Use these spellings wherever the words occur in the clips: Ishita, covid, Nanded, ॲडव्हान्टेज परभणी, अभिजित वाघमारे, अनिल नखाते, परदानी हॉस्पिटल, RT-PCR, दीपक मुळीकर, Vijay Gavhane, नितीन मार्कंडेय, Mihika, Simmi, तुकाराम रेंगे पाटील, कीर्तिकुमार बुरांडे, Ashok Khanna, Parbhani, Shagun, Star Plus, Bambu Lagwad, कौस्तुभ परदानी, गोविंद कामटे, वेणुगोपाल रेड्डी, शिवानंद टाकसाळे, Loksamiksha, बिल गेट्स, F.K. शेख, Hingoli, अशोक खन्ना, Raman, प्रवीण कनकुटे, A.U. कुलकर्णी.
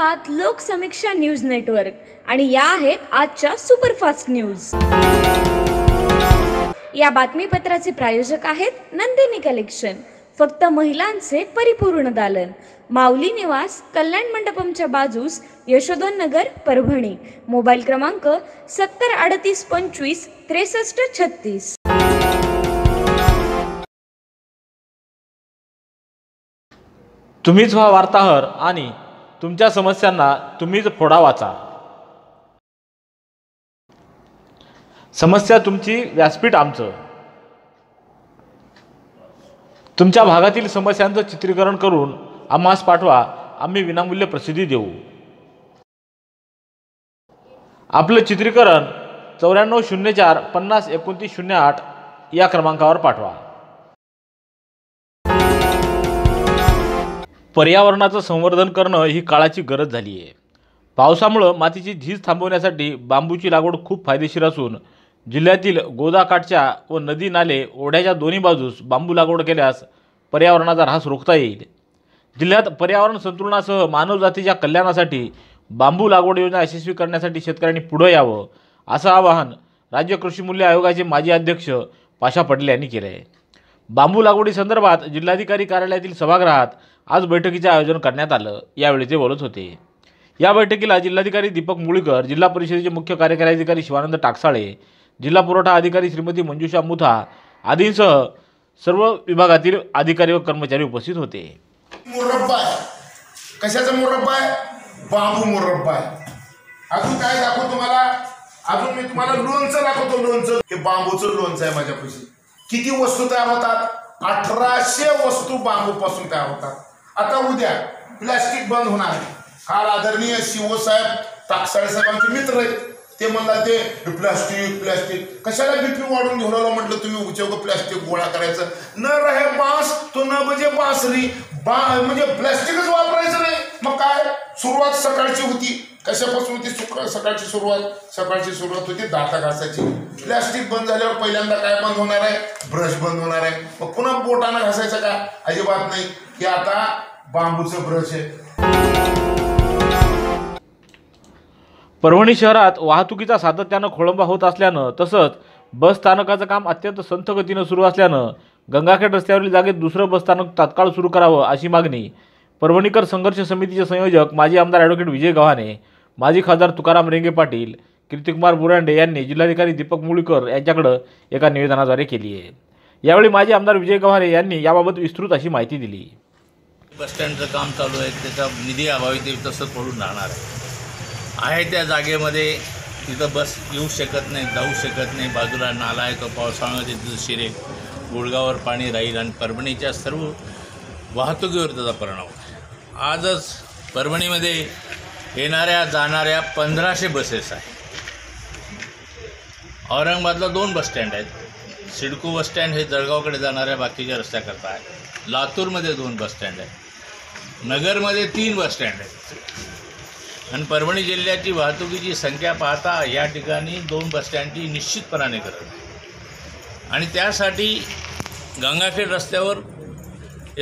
आहात Loksamiksha news network आणि या आहेत आजच्या सुपरफास्ट न्यूज। या बातमीपत्राचे प्रायोजक आहेत नंदिनी कलेक्शन, फक्त महिलांचे परिपूर्ण दालन, माऊली निवास कल्याण मंडपमच्या बाजूस, यशोधन नगर, परभणी। मोबाईल क्रमांक 703825633636। तुम्हीच व्हा वार्ताहर आणि तुमच्या समस्यांना तुम्हीच फोडा वाचा। समस्या तुमची व्यासपीठ आमचं। तुमच्या भागातील समस्यांचं चित्रीकरण करून आम्हास पाठवा, आम्ही विनामूल्य प्रसिद्धी देऊ। आपलं चित्रीकरण 9404501908 या क्रमांकावर पाठवा। पर्यावरणाचं संवर्धन करणं ही काळाची गरज झाली आहे। पावसामुळे मातीची झीज थांबवण्यासाठी बांबूची लागवड खूप फायदेशीर असून जिल्ह्यातील गोदाकाठच्या व नदी नाले ओढ्याच्या दोन्ही बाजूस बांबू लागवड केल्यास पर्यावरणाचा ऱ्हास रोखता येईल। जिल्ह्यात पर्यावरण संतुलनासह मानवजातीच्या कल्याणासाठी बांबू लागवड योजना यशस्वी करण्यासाठी शेतकऱ्यांनी पुढे यावं, असं आवाहन राज्य कृषी मूल्य आयोगाचे माजी अध्यक्ष पाशा पटेल यांनी केले आहे। बांबू लागवडी संदर्भात जिल्हाधिकारी कार्यालयातील सभागृहात आज बैठकीचे आयोजन करण्यात आलं। यावेळी ते बोलत होते। या बैठकीला जिल्हाधिकारी दीपक मुळीकर, जिल्हा परिषदेचे मुख्य कार्यकारी अधिकारी शिवानंद टाकसाळे, जिल्हा पुरवठा अधिकारी श्रीमती मंजुषा मुथा आदींसह सर्व विभागातील अधिकारी व कर्मचारी उपस्थित होते। मुरब्बा कशाचा मुरब्बा आहे? बांबू मुरब्बा आहे। अजून काय दाखवतो तुम्हाला? अजून मी तुम्हाला लोणचं दाखवतो। लोणचं हे बांबूचं लोणचं आहे माझ्यापाशी। किती वस्तू तयार होतात? 1800 वस्तू बांबूपासून तयार होतात। आता उद्या प्लास्टिक बंद होणार आहे। काल आदरणीय शिवसाहेब टाकसाळे साहेबांचे मित्र आहेत, ते म्हणतात ते प्लास्टिक प्लास्टिक कशाला बीपी वाढून घेऊन आलो? म्हटलं तुम्ही उचव प्लास्टिक गोळा करायचं न रहे बास तो न बजे बासरी, म्हणजे प्लास्टिकच वापरायचं नाही। मग काय सुरुवात सकाळची होती, कशापासून होती? सकाळची सुरुवात होती दाता घासायची। प्लास्टिक बंद झाल्यावर पहिल्यांदा काय बंद होणार आहे? ब्रश बंद होणार आहे। मग पुन्हा बोटानं घासायचं का? अजिबात नाही। की आता बांबूचं ब्रश आहे। परभणी शहरात वाहतुकीचा सातत्यानं खोळंबा होत असल्यानं तसंच बस स्थानकाचं काम अत्यंत संथ गतीनं सुरू असल्यानं गंगाखेड रस्त्यावरील जागेत दुसरं बसस्थानक तात्काळ सुरू करावं अशी मागणी परभणीकर संघर्ष समितीचे संयोजक माजी आमदार ॲडव्होकेट विजय गव्हाणे, माजी खासदार तुकाराम रेंगे पाटील, कीर्तिकुमार बुरांडे यांनी जिल्हाधिकारी दीपक मुळीकर यांच्याकडं एका निवेदनाद्वारे केली आहे। यावेळी माजी आमदार विजय गव्हाणे यांनी याबाबत विस्तृत अशी माहिती दिली। बसस्टँडचं काम चालू आहे, त्याचा निधी अभावी ते तसंच पडून राहणार आहे। आहे त्या जागेमध्ये तिथं बस येऊ शकत नाही, जाऊ शकत नाही। बाजूला नाला आहे, तो पावसाळ्यामध्ये तिथं शिरेल, गुडगावर पाणी राहील आणि परभणीच्या सर्व वाहतुकीवर त्याचा परिणाम होतो। आजच परभणीमध्ये येणाऱ्या जाणाऱ्या 1500 बसेस आहेत। औरंगाबादला 2 बसस्टँड आहेत, सिडको बसस्टँड हे जळगावकडे जाणाऱ्या बाकीच्या रस्त्याकरता आहे। लातूरमध्ये 2 बसस्टँड आहेत, नगरमध्ये 3 बसस्टँड आहेत आणि परभणी जिल्ह्याची वाहतुकीची संख्या पाहता या ठिकाणी 2 बसस्टँडची निश्चितपणाने गरज आहे। आणि त्यासाठी गंगाखेड रस्त्यावर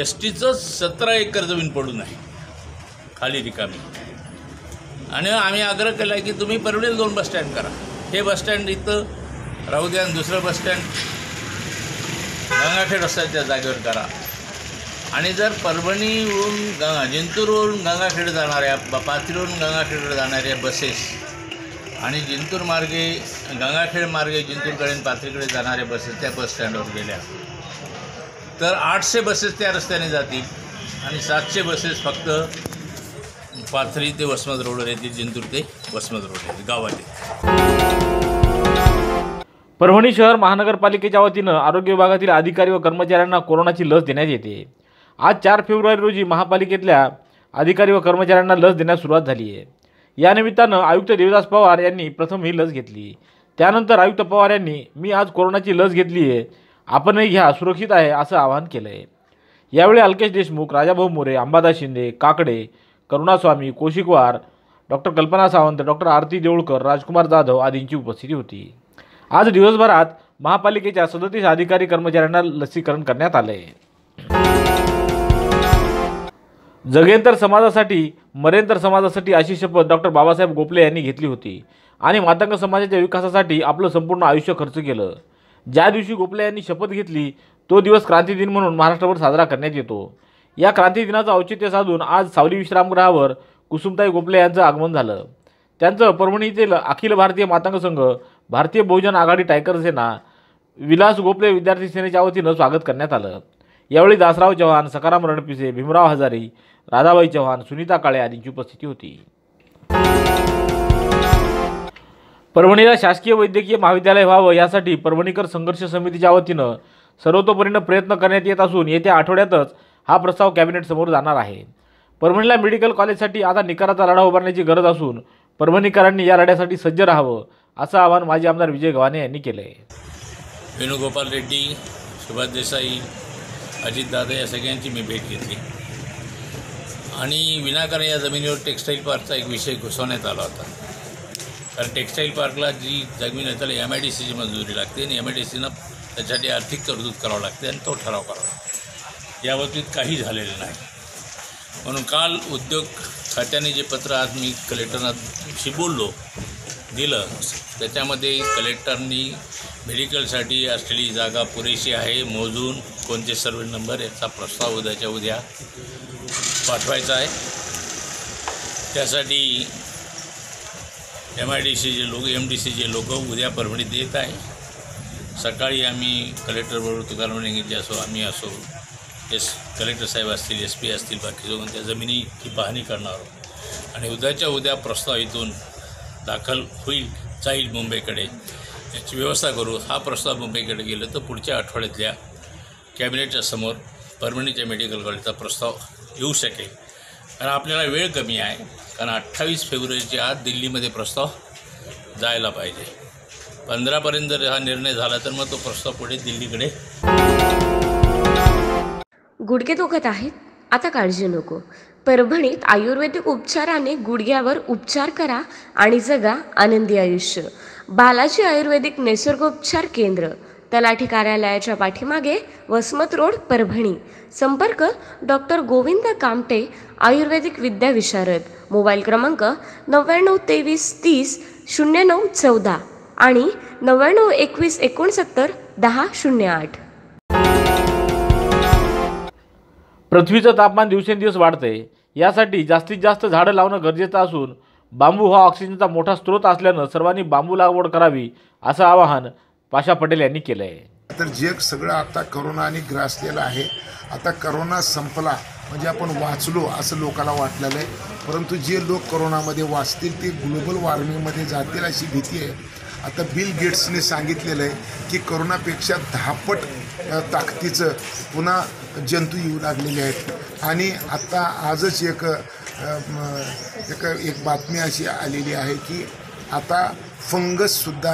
एसटीचंच 17 एकर जमीन पडून आहे खाली रिकामी, आणि आम्ही आग्रह केला की तुम्ही परभणीला 2 बसस्टँड करा। हे बसस्टँड इथं राहू द्या आणि दुसरं बसस्टँड गंगाखेड रस्त्याच्या जागेवर करा। आणि जर परभणीवरून जिंतूरवरून गंगाखेड जाणाऱ्या पाथरीवरून गंगाखेडकडे जाणाऱ्या बसेस आणि जिंतूर मार्गे गंगाखेड मार्गे जिंतूरकडे आणि पाथरीकडे जाणाऱ्या बसेस त्या बसस्टँडवर गेल्या तर 800 बसेस त्या रस्त्याने जातील आणि 700 बसेस फक्त पाथरी ते वसमत रोडवर येतील, जिंतूर ते वसमत रोड येतील गावातील। परभणी शहर महानगरपालिकेच्या वतीनं आरोग्य विभागातील अधिकारी व कर्मचाऱ्यांना कोरोनाची लस देण्यात येते। आज 4 फेब्रुवारी रोजी महापालिकेतल्या अधिकारी व कर्मचाऱ्यांना लस देण्यास सुरुवात झाली आहे। या निमित्तानं आयुक्त देवदास पवार यांनी प्रथम ही लस घेतली, त्यानंतर आयुक्त पवार यांनी मी आज कोरोनाची लस घेतली आहे, आपणही घ्या, सुरक्षित आहे, असं आवाहन केलं आहे। यावेळी अल्केश देशमुख, राजाभाऊ मोरे, अंबादास शिंदे, काकडे, करुणास्वामी, कोशिकवार, डॉक्टर कल्पना सावंत, डॉक्टर आरती देऊळकर, राजकुमार जाधव आदींची उपस्थिती होती। आज दिवसभरात महापालिकेच्या 37 अधिकारी कर्मचाऱ्यांना लसीकरण करण्यात आलं आहे। जगेंतर समाजासाठी मरेंतर समाजासाठी अशी शपथ डॉक्टर बाबासाहेब गोपले यांनी घेतली होती आणि मातंग समाजाच्या विकासासाठी आपलं संपूर्ण आयुष्य खर्च केलं। ज्या दिवशी गोपले यांनी शपथ घेतली तो दिवस क्रांती दिन म्हणून महाराष्ट्रभर साजरा करण्यात येतो। या क्रांती दिनाचं औचित्य साधून आज सावली विश्रामगृहावर कुसुमताई गोपले यांचं आगमन झालं। त्यांचं परभणी येथील अखिल भारतीय मातंग संघ, भारतीय बहुजन आघाडी टायगर सेना, विलास गोपले विद्यार्थी सेनेच्या वतीनं स्वागत करण्यात आलं। यावेळी दासराव चव्हाण, सकाराम रणपिसे, भीमराव हजारी, राधाबाई चव्हाण, सुनीता काळे आदींची उपस्थिती होती। परभणीला शासकीय वैद्यकीय महाविद्यालय व्हावं यासाठी परभणीकर संघर्ष समितीच्या वतीनं सर्वतोपरीने प्रयत्न करण्यात येत असून येत्या आठवड्यातच हा प्रस्ताव कॅबिनेटसमोर जाणार आहे। परभणीला मेडिकल कॉलेजसाठी आता निकराचा लढा उभारण्याची गरज असून परभणीकरांनी या लढ्यासाठी सज्ज राहावं असं आवाहन माजी आमदार विजय गव्हाणे यांनी केलं आहे। वेणुगोपाल रेड्डी, सुभाष देसाई, अजितदादा या सगळ्यांची मी भेट घेतली आणि विनाकारण या जमिनीवर टेक्स्टाईल पार्कचा एक विषय घुसवण्यात आला होता, कारण टेक्स्टाईल पार्कला जी जमीन आहे त्याला MIDCची मंजुरी लागते आणि MIDCनं त्यासाठी आर्थिक तरतूद करावं लागते आणि तो ठराव करावा। या बाबतीत काही झालेलं नाही, म्हणून काल उद्योग खात्याने जे पत्र आज मी कलेक्टरांशी बोललो दिलं त्याच्यामध्ये कलेक्टरनी मेडिकलसाठी असलेली जागा पुरेशी आहे मोजून कोणते सर्वे नंबर याचा प्रस्ताव उद्याच्या उद्या पाठवायचा आहे। त्यासाठी MDCचे लोक उद्या परभणीत येत आहे। सकाळी आम्ही कलेक्टरबरोबर तुकाराम रेंगेजी असो, आम्ही असो, कलेक्टर साहेब असतील, SP असतील, बाकी जो त्या जमिनीची पाहणी करणार आहोत आणि उद्याच्या उद्या प्रस्ताव इथून दाखल होईल जाईल मुंबईकडे याची व्यवस्था करू। हा प्रस्ताव मुंबईकडे गेला तर पुढच्या आठवड्यातल्या कॅबिनेटच्या समोर परभणीच्या मेडिकल कॉलेजचा प्रस्ताव येऊ शकेल, कारण आपल्याला वेळ कमी आहे, कारण 28 फेब्रुवारीच्या आत दिल्लीमध्ये प्रस्ताव जायला पाहिजे। 15पर्यंत जर हा निर्णय झाला तर मग तो प्रस्ताव पुढे दिल्लीकडे। गुडघे दुखत आहेत? आता काळजी नको, परभणीत आयुर्वेदिक उपचाराने गुडघ्यावर उपचार करा आणि जगा आनंदी आयुष्य। बालाजी आयुर्वेदिक निसर्गोपचार केंद्र, तलाठी कार्यालयाच्या पाठीमागे, वसमत रोड, परभणी। संपर्क डॉक्टर गोविंद कामटे, आयुर्वेदिक विद्या विशारद, मोबाईल क्रमांक 9923300914 आणि 9921691008। पृथ्वीचं तापमान दिवसेंदिवस वाढते, यासाठी जास्तीत जास्त झाडं लावणं गरजेचं असून बांबू हा ऑक्सिजनचा मोठा स्रोत असल्यानं सर्वांनी बांबू लागवड करावी असं आवाहन पाशा पटेल यांनी केलं आहे। तर जग सगळं आता करोनाने ग्रासलेलं आहे। आता करोना संपला म्हणजे आपण वाचलो असं लोकांना वाटलेलं आहे, परंतु जे लोक करोनामध्ये वाचतील ते ग्लोबल वॉर्मिंगमध्ये जातील अशी भीती आहे। आता बिल गेट्सने सांगितलेलं आहे की करोनापेक्षा 10 पट ताकदीचं पुन्हा जंतू येऊ लागलेले आहेत आणि आत्ता आजच एक बातमी अशी आलेली आहे की आता फंगससुद्धा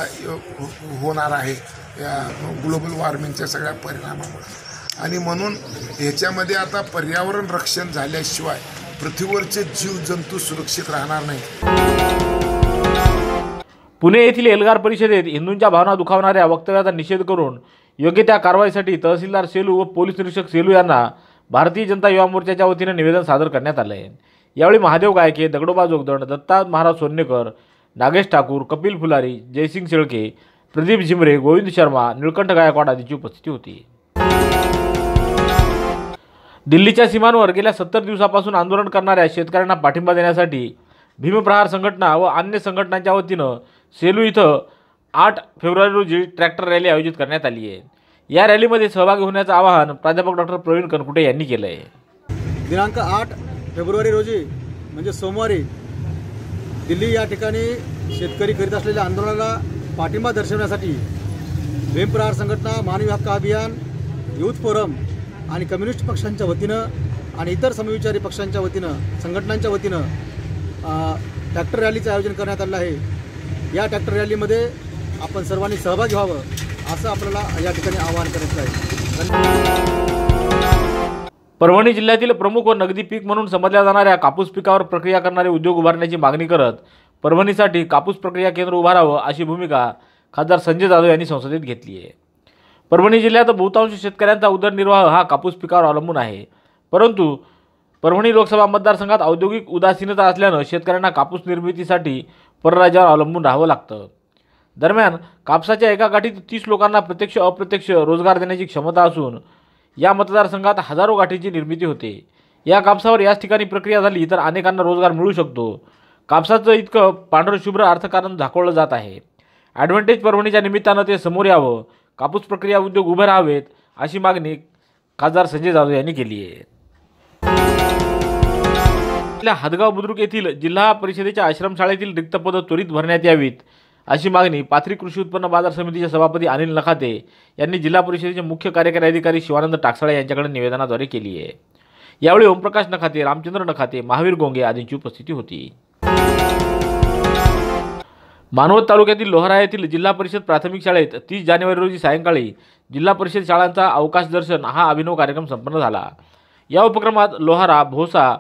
होणार आहे या ग्लोबल वॉर्मिंगच्या सगळ्या परिणामामुळे, आणि म्हणून ह्याच्यामध्ये आता पर्यावरण रक्षण झाल्याशिवाय पृथ्वीवरचे जीवजंतू सुरक्षित राहणार नाही। पुणे येथील एल्गार परिषदेत हिंदूंच्या भावना दुखावणाऱ्या वक्तव्याचा निषेध करून योग्य त्या कारवाईसाठी तहसीलदार सेलू व पोलीस निरीक्षक सेलू यांना भारतीय जनता युवा मोर्चाच्या वतीने निवेदन सादर करण्यात आलं आहे। यावेळी महादेव गायके, दगडोबा जोगदंड, दत्ता महाराज सोन्नेकर, नागेश ठाकूर, कपिल फुलारी, जयसिंग शेळके, प्रदीप झिमरे, गोविंद शर्मा, निळकंठ गायकवाड आदींची उपस्थिती होती। दिल्लीच्या सीमांवर गेल्या 70 दिवसापासून आंदोलन करणाऱ्या शेतकऱ्यांना पाठिंबा देण्यासाठी भीमप्रहार संघटना व अन्य संघटनांच्या वतीनं सेलू इथं 8 फेब्रुवारी रोजी ट्रॅक्टर रॅली आयोजित करण्यात आली आहे। या रॅलीमध्ये सहभागी होण्याचं आवाहन प्राध्यापक डॉक्टर प्रवीण कनकुटे यांनी केलं आहे। दिनांक 8 फेब्रुवारी रोजी म्हणजे सोमवारी दिल्ली या ठिकाणी शेतकरी करीत असलेल्या आंदोलनाला पाठिंबा दर्शवण्यासाठी भीमप्रहार संघटना, मानवी हक्क अभियान, यूथ फोरम आणि कम्युनिस्ट पक्षांच्या वतीनं आणि इतर समविचारी पक्षांच्या वतीनं संघटनांच्या वतीनं ट्रॅक्टर रॅलीचं आयोजन करण्यात आलं आहे। या ट्रॅक्टर रॅलीमध्ये आपण सर्वांनी सहभागी व्हावं असं आपल्याला या ठिकाणी आवाहन करायचं आहे। परभणी जिल्ह्यातील प्रमुख व नगदी पीक म्हणून समजल्या जाणाऱ्या कापूस पिकावर प्रक्रिया करणारे उद्योग उभारण्याची मागणी करत परभणीसाठी कापूस प्रक्रिया केंद्र उभारावं अशी भूमिका खासदार संजय जाधव यांनी संसदेत घेतली आहे। परभणी जिल्ह्यात बहुतांश शेतकऱ्यांचा उदरनिर्वाह हा कापूस पिकावर अवलंबून आहे, परंतु परभणी लोकसभा मतदारसंघात औद्योगिक उदासीनता असल्यानं शेतकऱ्यांना कापूस निर्मितीसाठी परराज्यावर अवलंबून राहावं लागतं। दरम्यान कापसाच्या एका गाठीत 30 लोकांना प्रत्यक्ष अप्रत्यक्ष रोजगार देण्याची क्षमता असून या मतदारसंघात हजारो गाठीची निर्मिती होते। या कापसावर याच ठिकाणी प्रक्रिया झाली तर अनेकांना रोजगार मिळू शकतो। कापसाचं इतकं पांढरशुभ्र अर्थकारण झाकळलं जात आहे। ॲडव्हान्टेज परभणीच्या निमित्तानं ते समोर यावं, कापूस प्रक्रिया उद्योग उभे राहावेत अशी मागणी खासदार संजय जाधव यांनी केली आहे। आपल्या हदगाव बुद्रुक येथील जिल्हा परिषदेच्या आश्रमशाळेतील रिक्त पदे त्वरित भरण्यात यावीत अशी मागणी पाथरी कृषी उत्पन्न बाजार समितीचे सभापती अनिल नखाते यांनी जिल्हा परिषदेचे मुख्य कार्यकारी अधिकारी शिवानंद टाकसाळे यांच्याकडे निवेदनाद्वारे केली आहे। यावेळी ओमप्रकाश नखाते, रामचंद्र नखाते, महावीर गोंगे आदींची उपस्थिती होती। मानवत तालुक्यातील लोहारा येथील जिल्हा परिषद प्राथमिक शाळेत 30 जानेवारी रोजी सायंकाळी जिल्हा परिषद शाळांचा अवकाश दर्शन हा अभिनव कार्यक्रम संपन्न झाला। या उपक्रमात लोहारा, भोसा,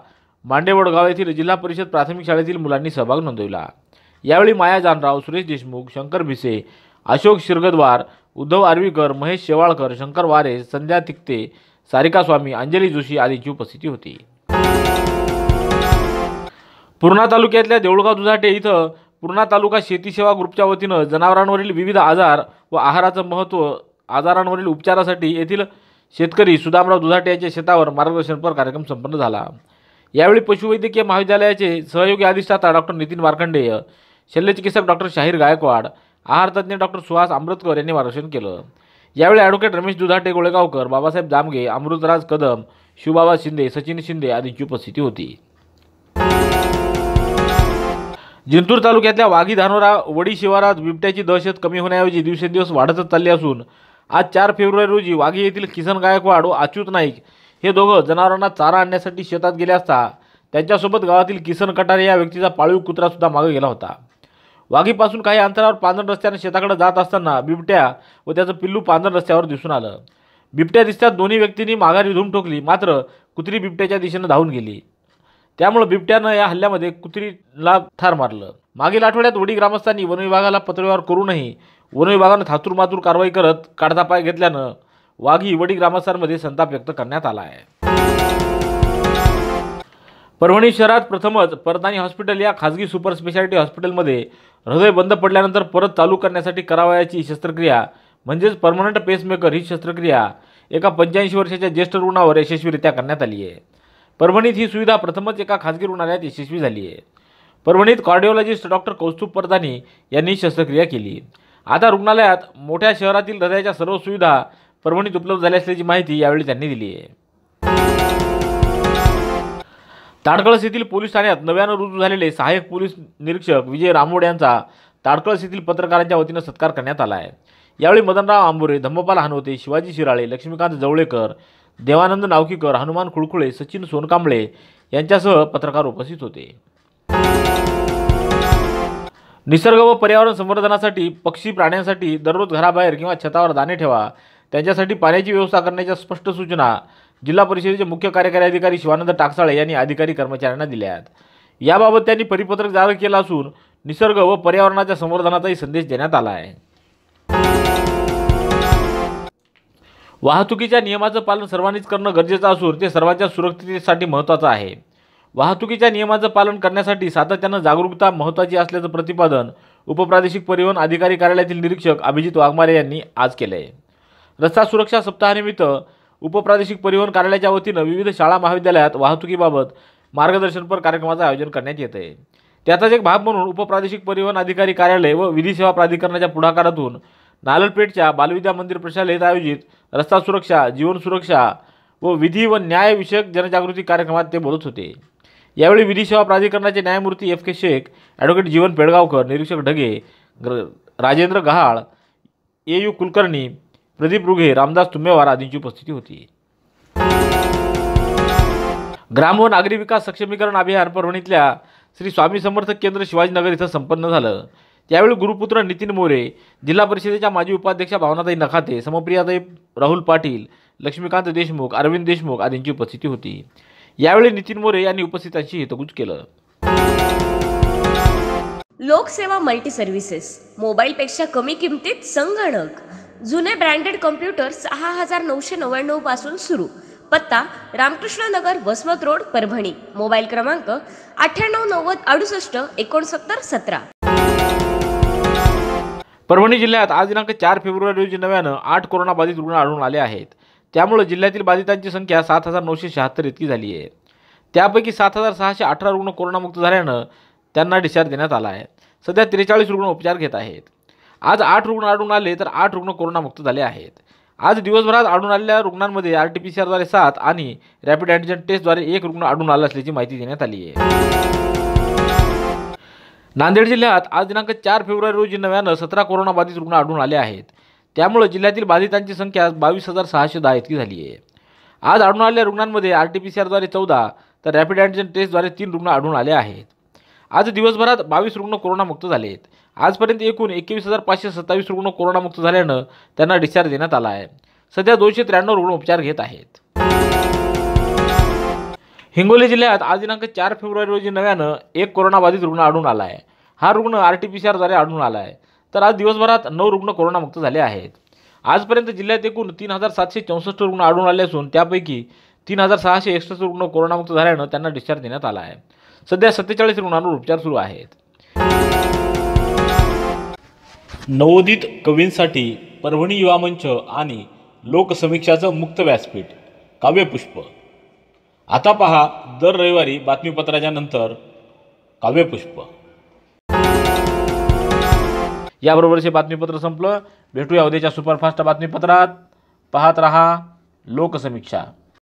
मांडेवडगाव येथील जिल्हा परिषद प्राथमिक शाळेतील मुलांनी सहभाग नोंदवला। यावेळी माया जानराव, सुरेश देशमुख, शंकर भिसे, अशोक शिरगदवार, उद्धव आर्वीकर, महेश शेवाळकर, शंकर वारे, संध्या तिकते, सारिका स्वामी, अंजली जोशी आदींची उपस्थिती होती। पूर्णा तालुक्यातल्या देऊळगाव दुधाटे इथं पूर्णा तालुका शेती सेवा ग्रुपच्या वतीनं जनावरांवरील विविध आजार व आहाराचं महत्त्व आजारांवरील उपचारासाठी येथील शेतकरी सुदामराव दुधाटे यांच्या शेतावर मार्गदर्शनपर कार्यक्रम संपन्न झाला। यावेळी पशुवैद्यकीय महाविद्यालयाचे सहयोगी अधिष्ठाता डॉक्टर नितीन मार्कंडेय, शल्यचिकित्सक डॉक्टर शाहीर गायकवाड, आहारतज्ञ डॉक्टर सुहास अमृतकर यांनी मार्गदर्शन केलं। यावेळी ॲडव्होकेट रमेश दुधाटे गोळेगावकर, बाबासाहेब जामगे, अमृतराज कदम, शिवबाबा शिंदे, सचिन शिंदे आदींची उपस्थिती होती। जिंतूर तालुक्यातल्या वाघी धानोरा वडी शिवारात बिबट्याची दहशत कमी होण्याऐवजी दिवसेंदिवस वाढतच चालली असून आज 4 फेब्रुवारी रोजी वाघी येथील किसन गायकवाड व अच्युत नाईक हे दोघं जनावरांना चारा आणण्यासाठी शेतात गेले असता त्यांच्यासोबत गावातील किसन कटारे या व्यक्तीचा पाळीव कुत्रासुद्धा मागे गेला होता। वाघीपासून काही अंतरावर पांजण रस्त्याने शेताकडे जात असताना बिबट्या व त्याचं पिल्लू पांजण रस्त्यावर दिसून आलं। बिबट्या दिसतात दोन्ही व्यक्तींनी माघारी धूम ठोकली, मात्र कुत्री बिबट्याच्या दिशेनं धावून गेली। त्यामुळे बिबट्यानं या हल्ल्यामध्ये कुत्रीला ठार मारलं। मागील आठवड्यात वडी ग्रामस्थांनी वनविभागाला पत्रव्यवहार करूनही वनविभागानं थातूरमातूर कारवाई करत काढता पाय घेतल्यानं वाघी वडी ग्रामस्थांमध्ये संताप व्यक्त करण्यात आला आहे। परभणी शहरात प्रथमच परदानी हॉस्पिटल या खाजगी सुपर स्पेशालिटी हॉस्पिटलमध्ये हृदय बंद पडल्यानंतर परत चालू करण्यासाठी करावयाची शस्त्रक्रिया म्हणजेच परमनंट पेसमेकर ही शस्त्रक्रिया एका 85 वर्षाच्या ज्येष्ठ रुग्णावर यशस्वीरित्या करण्यात आली आहे। परभणीत ही सुविधा प्रथमच एका खाजगी रुग्णालयात यशस्वी झाली आहे। परभणीत कार्डिओलॉजिस्ट डॉक्टर कौस्तुभ परदानी यांनी शस्त्रक्रिया केली। आता रुग्णालयात मोठ्या शहरातील हृदयाच्या सर्व सुविधा परभणीत उपलब्ध झाली असल्याची माहिती यावेळी त्यांनी दिली आहे। ताडकळस येथील पोलीस ठाण्यात नव्यानं रुजू झालेले सहाय्यक पोलीस निरीक्षक विजय रामोड यांचा ताडकळस येथील पत्रकारांच्या वतीनं सत्कार करण्यात आला आहे। यावेळी मदनराव आंबोरे, धम्मपाल हानोते, शिवाजी शिराळे, लक्ष्मीकांत जवळेकर, देवानंद नावकीकर, हनुमान खुळखुळे, सचिन सोनकांबळे यांच्यासह पत्रकार उपस्थित होते। निसर्ग व पर्यावरण संवर्धनासाठी पक्षी प्राण्यांसाठी दररोज घराबाहेर किंवा छतावर दाणे ठेवा, त्यांच्यासाठी पाण्याची व्यवस्था करण्याच्या स्पष्ट सूचना जिल्हा परिषदेचे मुख्य कार्यकारी अधिकारी शिवानंद टाकसाळे यांनी अधिकारी कर्मचाऱ्यांना दिल्या आहेत। याबाबत त्यांनी परिपत्रक जारी केला असून निसर्ग व पर्यावरणाच्या संवर्धनाचाही संदेश देण्यात आला आहे। वाहतुकीच्या नियमाचं पालन सर्वांनीच करणं गरजेचं असून ते सर्वांच्या सुरक्षिततेसाठी महत्त्वाचं आहे। वाहतुकीच्या नियमाचं पालन करण्यासाठी सातत्यानं जागरूकता महत्त्वाची असल्याचं प्रतिपादन उपप्रादेशिक परिवहन अधिकारी कार्यालयातील निरीक्षक अभिजित वाघमारे यांनी आज केलं आहे। रस्ता सुरक्षा सप्ताहानिमित्त उपप्रादेशिक परिवहन कार्यालयाच्या वतीनं विविध शाळा महाविद्यालयात वाहतुकीबाबत मार्गदर्शनपर कार्यक्रमाचं आयोजन करण्यात येत आहे। त्याचाच एक भाग म्हणून उपप्रादेशिक परिवहन अधिकारी कार्यालय व विधी सेवा प्राधिकरणाच्या पुढाकारातून नाललपेठच्या बालविद्या मंदिर प्रशालेत आयोजित रस्ता सुरक्षा, जीवन सुरक्षा व विधी व न्यायविषयक जनजागृती कार्यक्रमात ते बोलत होते। यावेळी विधी सेवा प्राधिकरणाचे न्यायमूर्ती F.K. शेख, ॲडव्होकेट जीवन पेडगावकर, निरीक्षक ढगे, राजेंद्र गहाळ, A.U. कुलकर्णी, प्रदीप रुघे, रामदास तुंबेवार आदींची उपस्थिती होती। ग्राम व नागरी विकास सक्षमीकरण अभियान परभणीतल्या श्री स्वामी समर्थ केंद्र शिवाजीनगर इथं संपन्न झालं। त्यावेळी गुरुपुत्र नितीन मोरे, जिल्हा परिषदेच्या माजी उपाध्यक्षा भावनाताई नखाते, समप्रियाताई राहुल पाटील, लक्ष्मीकांत देशमुख, अरविंद देशमुख आदींची उपस्थिती होती। यावेळी नितीन मोरे यांनी उपस्थितांशी हितगुज केलं। लोकसेवा मल्टी सर्व्हिसेस, मोबाईल पेक्षा कमी किमतीत संगणक, जुने ब्रँडेड कॉम्प्युटर 6999 पासून सुरू, पत्ता रामकृष्ण नगर वसमत रोड परभणी, मोबाईल क्रमांक 9890686917। परभणी जिल्ह्यात आज दिनांक 4 फेब्रुवारी रोजी नव्यानं 8 कोरोना बाधित रुग्ण आढळून आले आहेत। त्यामुळे जिल्ह्यातील बाधितांची संख्या 7976 इतकी झाली आहे। त्यापैकी 7618 रुग्ण कोरोनामुक्त झाल्यानं त्यांना डिस्चार्ज देण्यात आला आहे। सध्या 43 रुग्ण उपचार घेत आहेत। आज 8 रुग्ण आढळून आले तर 8 रुग्ण कोरोनामुक्त झाले आहेत। आज दिवसभरात आढळून आलेल्या रुग्णांमध्ये RT-PCR द्वारे 7 आणि रॅपिड अँटिजन टेस्टद्वारे 1 रुग्ण आढळून आला असल्याची माहिती देण्यात आली आहे। नांदेड जिल्ह्यात आज दिनांक 4 फेब्रुवारी रोजी नव्यानं 17 कोरोना बाधित रुग्ण आढळून आले आहेत। त्यामुळे जिल्ह्यातील बाधितांची संख्या 22610 इतकी झाली आहे। आज आढळून आलेल्या रुग्णांमध्ये RT-PCR द्वारे 14 तर रॅपिड अँटिजन टेस्टद्वारे 3 रुग्ण आढळून आले आहेत। आज दिवसभरात 22 रुग्ण कोरोनामुक्त झाले आहेत। आजपर्यंत एकूण 21527 रुग्ण कोरोनामुक्त झाल्यानं त्यांना डिस्चार्ज देण्यात आला आहे। सध्या 293 रुग्ण उपचार घेत आहेत। हिंगोली जिल्ह्यात आज दिनांक 4 फेब्रुवारी रोजी नव्यानं 1 कोरोनाबाधित रुग्ण आढळून आला आहे। हा रुग्ण RT-PCR द्वारे आढळून आला आहे। तर आज दिवसभरात 9 रुग्ण कोरोनामुक्त झाले आहेत। आजपर्यंत जिल्ह्यात एकूण 3764 रुग्ण आढळून आले असून त्यापैकी 3661 रुग्ण कोरोनामुक्त झाल्यानं त्यांना डिस्चार्ज देण्यात आला आहे। सध्या 47 रुग्णांवर उपचार सुरू आहेत। नवोदित कवींसाठी परभणी युवा मंच आणि लोकसमीक्षाचं मुक्त व्यासपीठ काव्यपुष्प आता पहा दर रविवारी बातमीपत्राच्या नंतर काव्यपुष्प। याबरोबरचे बातमीपत्र संपलं। भेटूया उद्याच्या सुपरफास्ट बातमीपत्रात। पाहत रहा लोकसमीक्षा।